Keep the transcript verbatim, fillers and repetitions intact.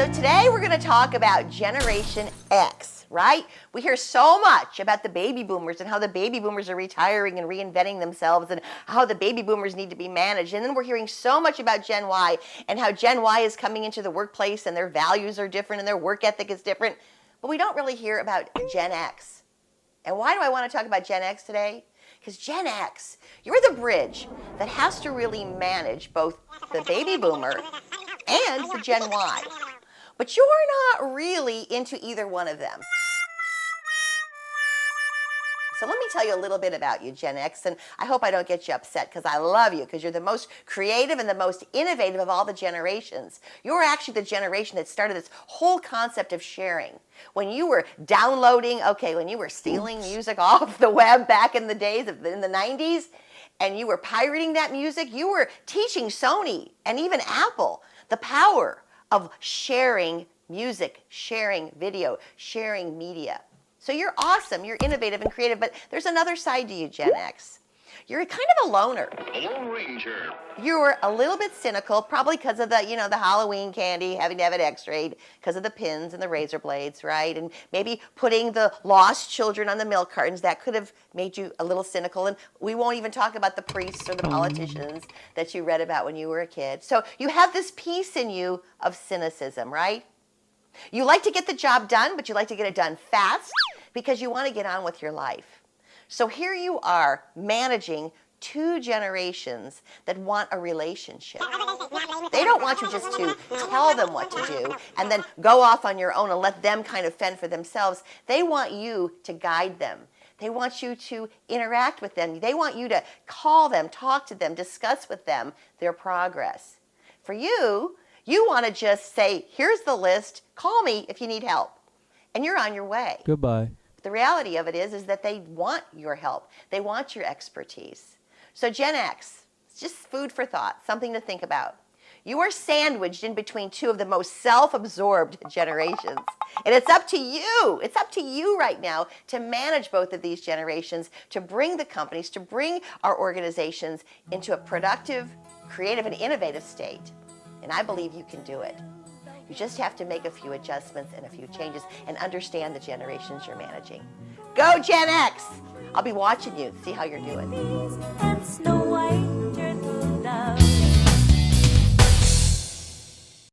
So today we're going to talk about Generation X, right? We hear so much about the baby boomers and how the baby boomers are retiring and reinventing themselves and how the baby boomers need to be managed. And then we're hearing so much about Gen Y and how Gen Y is coming into the workplace and their values are different and their work ethic is different. But we don't really hear about Gen X. And why do I want to talk about Gen X today? Because Gen X, you're the bridge that has to really manage both the baby boomer and the Gen Y. But you're not really into either one of them. So let me tell you a little bit about you, Gen X, and I hope I don't get you upset because I love you because you're the most creative and the most innovative of all the generations. You're actually the generation that started this whole concept of sharing. When you were downloading, okay, when you were stealing music off the web back in the days of, in the nineties, and you were pirating that music, you were teaching Sony and even Apple the power of sharing music, sharing video, sharing media. So you're awesome, you're innovative and creative, but there's another side to you, Gen X. You're kind of a loner. Lone Ranger. You're a little bit cynical, probably because of the, you know, the Halloween candy, having to have it x-rayed, because of the pins and the razor blades, right? And maybe putting the lost children on the milk cartons, that could have made you a little cynical. And we won't even talk about the priests or the politicians that you read about when you were a kid. So you have this piece in you of cynicism, right? You like to get the job done, but you like to get it done fast because you want to get on with your life. So here you are managing two generations that want a relationship. They don't want you just to tell them what to do and then go off on your own and let them kind of fend for themselves. They want you to guide them. They want you to interact with them. They want you to call them, talk to them, discuss with them their progress. For you, you want to just say, here's the list, call me if you need help. And you're on your way. Goodbye. The reality of it is, is that they want your help. They want your expertise. So Gen X, it's just food for thought, something to think about. You are sandwiched in between two of the most self-absorbed generations. And it's up to you, it's up to you right now to manage both of these generations, to bring the companies, to bring our organizations into a productive, creative, and innovative state. And I believe you can do it. You just have to make a few adjustments and a few changes and understand the generations you're managing. Go Gen X! I'll be watching you, see how you're doing.